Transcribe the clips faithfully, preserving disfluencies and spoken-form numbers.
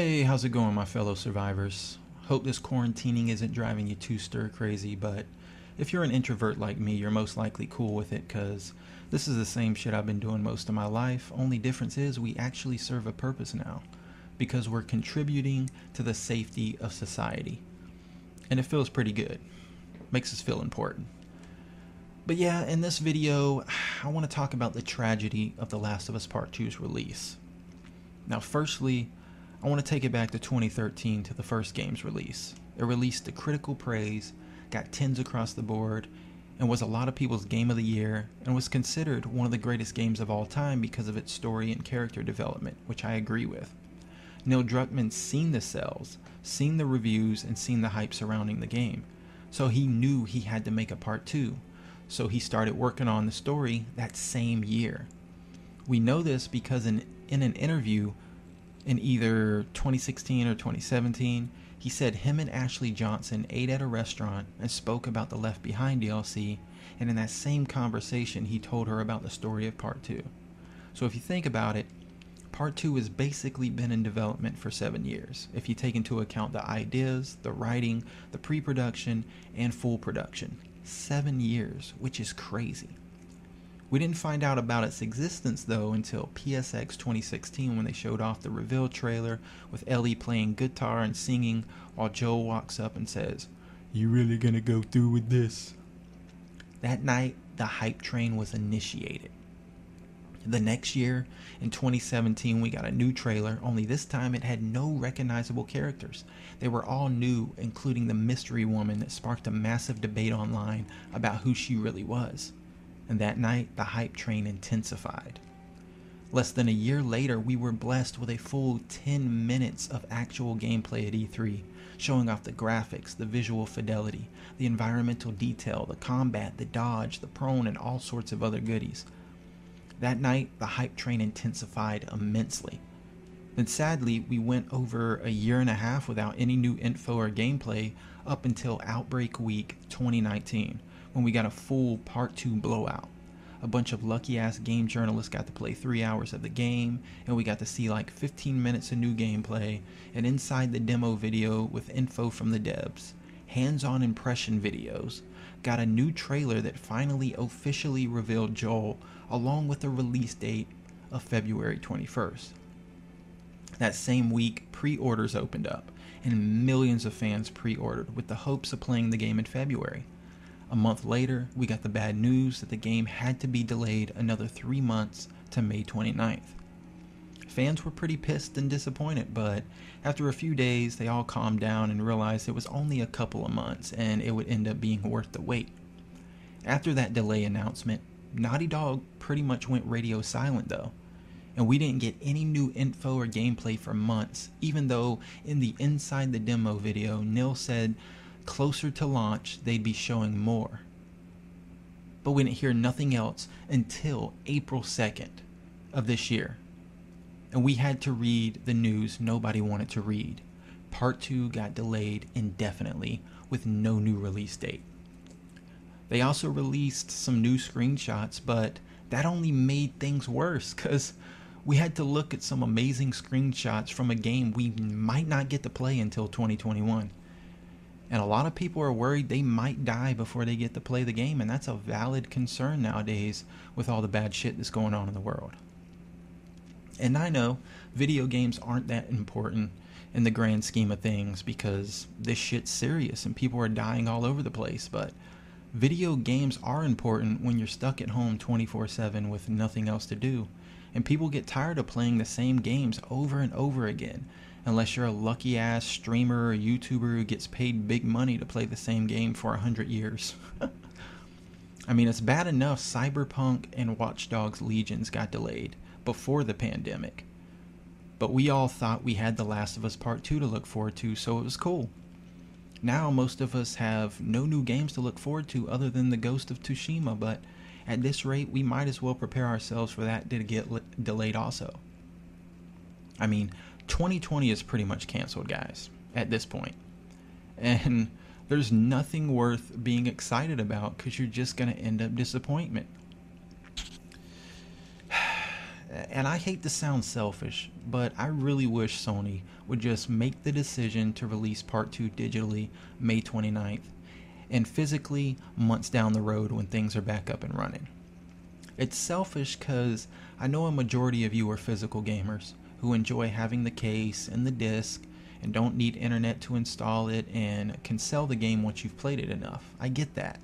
Hey, how's it going, my fellow survivors? Hope this quarantining isn't driving you too stir crazy, but if you're an introvert like me, you're most likely cool with it, because this is the same shit I've been doing most of my life. Only difference is we actually serve a purpose now, because we're contributing to the safety of society. And it feels pretty good. Makes us feel important. But yeah, in this video, I want to talk about the tragedy of The Last of Us Part two's release. Now, firstly, I want to take it back to twenty thirteen to the first game's release. It released to critical praise, got tens across the board, and was a lot of people's game of the year, and was considered one of the greatest games of all time because of its story and character development, which I agree with. Neil Druckmann's seen the sales, seen the reviews, and seen the hype surrounding the game, so he knew he had to make a part two, so he started working on the story that same year. We know this because in, in an interview, in either twenty sixteen or twenty seventeen, he said him and Ashley Johnson ate at a restaurant and spoke about the Left Behind D L C, and in that same conversation he told her about the story of Part two. So if you think about it, Part two has basically been in development for seven years, if you take into account the ideas, the writing, the pre-production, and full production. Seven years, which is crazy. We didn't find out about its existence, though, until P S X twenty sixteen when they showed off the reveal trailer with Ellie playing guitar and singing while Joel walks up and says, "You really gonna go through with this?" That night, the hype train was initiated. The next year, in twenty seventeen, we got a new trailer, only this time it had no recognizable characters. They were all new, including the mystery woman that sparked a massive debate online about who she really was. And that night, the hype train intensified. Less than a year later, we were blessed with a full ten minutes of actual gameplay at E three, showing off the graphics, the visual fidelity, the environmental detail, the combat, the dodge, the prone, and all sorts of other goodies. That night, the hype train intensified immensely. Then sadly, we went over a year and a half without any new info or gameplay up until Outbreak Week twenty nineteen. When we got a full part two blowout. A bunch of lucky ass game journalists got to play three hours of the game, and we got to see like fifteen minutes of new gameplay, an inside the demo video with info from the devs, hands-on impression videos, got a new trailer that finally officially revealed Joel, along with the release date of February twenty-first. That same week, pre-orders opened up, and millions of fans pre-ordered with the hopes of playing the game in February. A month later, we got the bad news that the game had to be delayed another three months to May twenty-ninth. Fans were pretty pissed and disappointed, but after a few days, they all calmed down and realized it was only a couple of months and it would end up being worth the wait. After that delay announcement, Naughty Dog pretty much went radio silent though, and we didn't get any new info or gameplay for months, even though in the Inside the Demo video, Neil said closer to launch they'd be showing more. But we didn't hear nothing else until April second of this year, and we had to read the news nobody wanted to read. Part two got delayed indefinitely with no new release date. They also released some new screenshots, but that only made things worse because we had to look at some amazing screenshots from a game we might not get to play until twenty twenty-one. And a lot of people are worried they might die before they get to play the game, and that's a valid concern nowadays with all the bad shit that's going on in the world. And I know video games aren't that important in the grand scheme of things because this shit's serious and people are dying all over the place, but video games are important when you're stuck at home twenty-four seven with nothing else to do. And people get tired of playing the same games over and over again. Unless you're a lucky ass streamer or YouTuber who gets paid big money to play the same game for a hundred years. I mean, it's bad enough Cyberpunk and Watch Dogs Legion got delayed before the pandemic. But we all thought we had The Last of Us Part two to look forward to, so it was cool. Now most of us have no new games to look forward to other than the Ghost of Tsushima, but at this rate we might as well prepare ourselves for that to get delayed also. I mean, twenty twenty is pretty much canceled, guys, at this point. And there's nothing worth being excited about because you're just going to end up disappointment. and I hate to sound selfish, but I really wish Sony would just make the decision to release Part two digitally May twenty-ninth and physically months down the road when things are back up and running. It's selfish because I know a majority of you are physical gamers who enjoy having the case and the disc and don't need internet to install it and can sell the game once you've played it enough. I get that.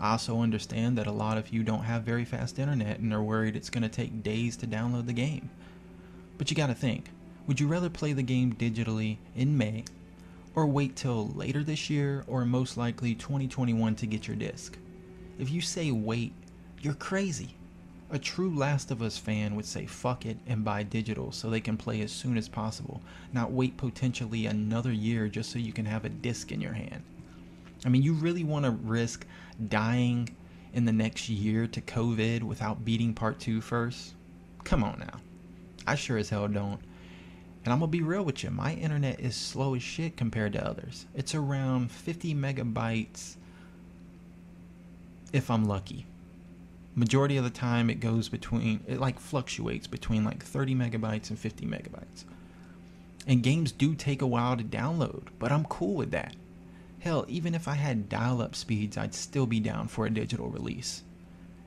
I also understand that a lot of you don't have very fast internet and are worried it's going to take days to download the game. But you gotta think, would you rather play the game digitally in May or wait till later this year or most likely twenty twenty-one to get your disc? If you say wait, you're crazy. A true Last of Us fan would say fuck it and buy digital so they can play as soon as possible, not wait potentially another year just so you can have a disc in your hand. I mean, you really want to risk dying in the next year to COVID without beating Part two first? Come on now. I sure as hell don't. And I'm going to be real with you, my internet is slow as shit compared to others. It's around fifty megabytes if I'm lucky. Majority of the time it goes between, it like fluctuates between like thirty megabytes and fifty megabytes. And games do take a while to download, but I'm cool with that. Hell, even if I had dial-up speeds, I'd still be down for a digital release.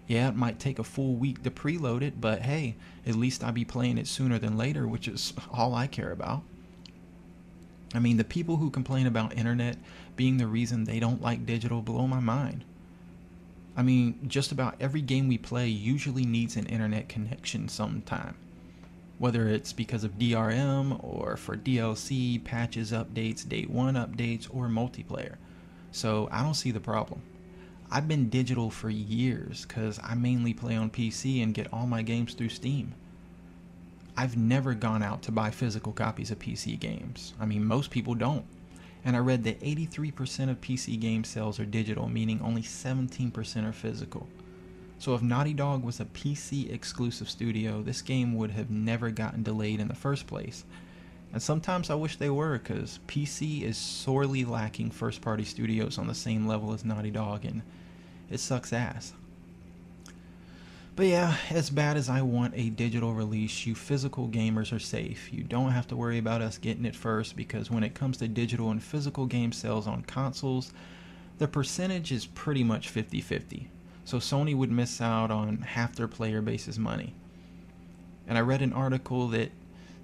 Yeah, it might take a full week to preload it, but hey, at least I'll be playing it sooner than later, which is all I care about. I mean, the people who complain about internet being the reason they don't like digital blow my mind. I mean, just about every game we play usually needs an internet connection sometime. Whether it's because of D R M or for D L C, patches, updates, day one updates, or multiplayer. So I don't see the problem. I've been digital for years because I mainly play on P C and get all my games through Steam. I've never gone out to buy physical copies of P C games. I mean, most people don't. And I read that eighty-three percent of P C game sales are digital, meaning only seventeen percent are physical. So if Naughty Dog was a P C exclusive studio, this game would have never gotten delayed in the first place. And sometimes I wish they were, because P C is sorely lacking first party studios on the same level as Naughty Dog, and it sucks ass. But yeah, as bad as I want a digital release, you physical gamers are safe. You don't have to worry about us getting it first, because when it comes to digital and physical game sales on consoles, the percentage is pretty much fifty-fifty. So Sony would miss out on half their player base's money. And I read an article that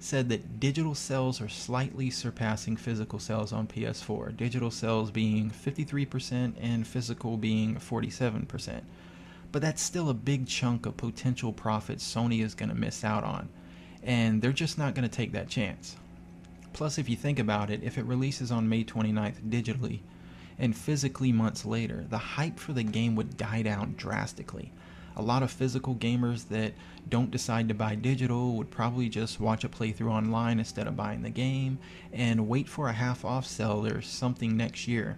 said that digital sales are slightly surpassing physical sales on P S four, digital sales being fifty-three percent and physical being forty-seven percent. But that's still a big chunk of potential profits Sony is going to miss out on, and they're just not going to take that chance. Plus, if you think about it, if it releases on May twenty-ninth digitally and physically months later, the hype for the game would die down drastically. A lot of physical gamers that don't decide to buy digital would probably just watch a playthrough online instead of buying the game and wait for a half-off sale or something next year,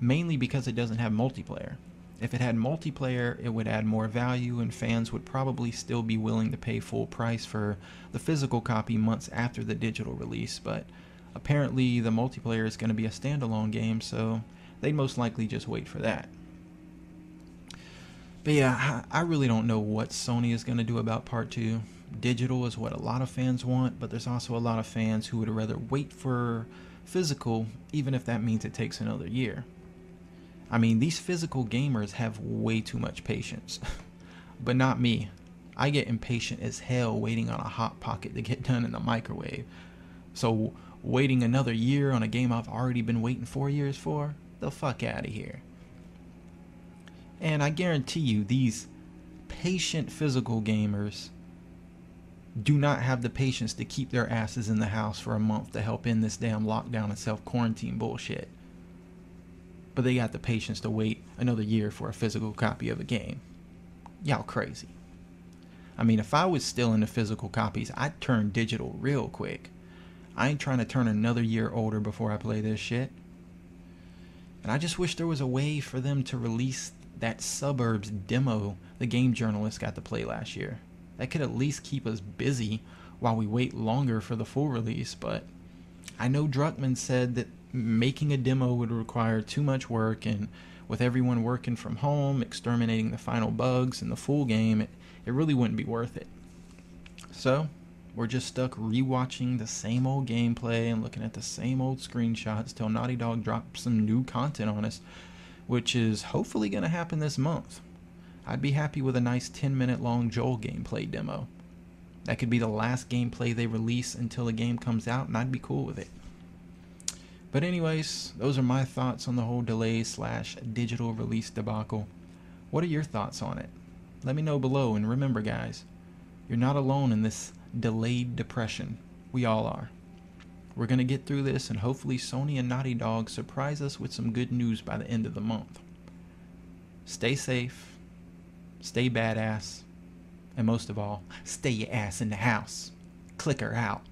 mainly because it doesn't have multiplayer. If it had multiplayer, it would add more value, and fans would probably still be willing to pay full price for the physical copy months after the digital release, but apparently the multiplayer is going to be a standalone game, so they'd most likely just wait for that. But yeah, I really don't know what Sony is going to do about Part two. Digital is what a lot of fans want, but there's also a lot of fans who would rather wait for physical, even if that means it takes another year. I mean, these physical gamers have way too much patience, but not me. I get impatient as hell waiting on a Hot Pocket to get done in the microwave. So waiting another year on a game I've already been waiting four years for? The fuck out of here. And I guarantee you, these patient physical gamers do not have the patience to keep their asses in the house for a month to help end this damn lockdown and self-quarantine bullshit. But they got the patience to wait another year for a physical copy of a game. Y'all crazy. I mean, if I was still into physical copies, I'd turn digital real quick. I ain't trying to turn another year older before I play this shit. And I just wish there was a way for them to release that Suburbs demo the game journalist got to play last year. That could at least keep us busy while we wait longer for the full release, but I know Druckmann said that making a demo would require too much work, and with everyone working from home, exterminating the final bugs in the full game, it, it really wouldn't be worth it. So we're just stuck rewatching the same old gameplay and looking at the same old screenshots till Naughty Dog drops some new content on us, which is hopefully going to happen this month. I'd be happy with a nice ten minute long Joel gameplay demo. That could be the last gameplay they release until the game comes out, and I'd be cool with it. But anyways, those are my thoughts on the whole delay slash digital release debacle. What are your thoughts on it? Let me know below, and remember guys, you're not alone in this delayed depression. We all are. We're going to get through this, and hopefully Sony and Naughty Dog surprise us with some good news by the end of the month. Stay safe, stay badass, and most of all, stay your ass in the house. Clicker out.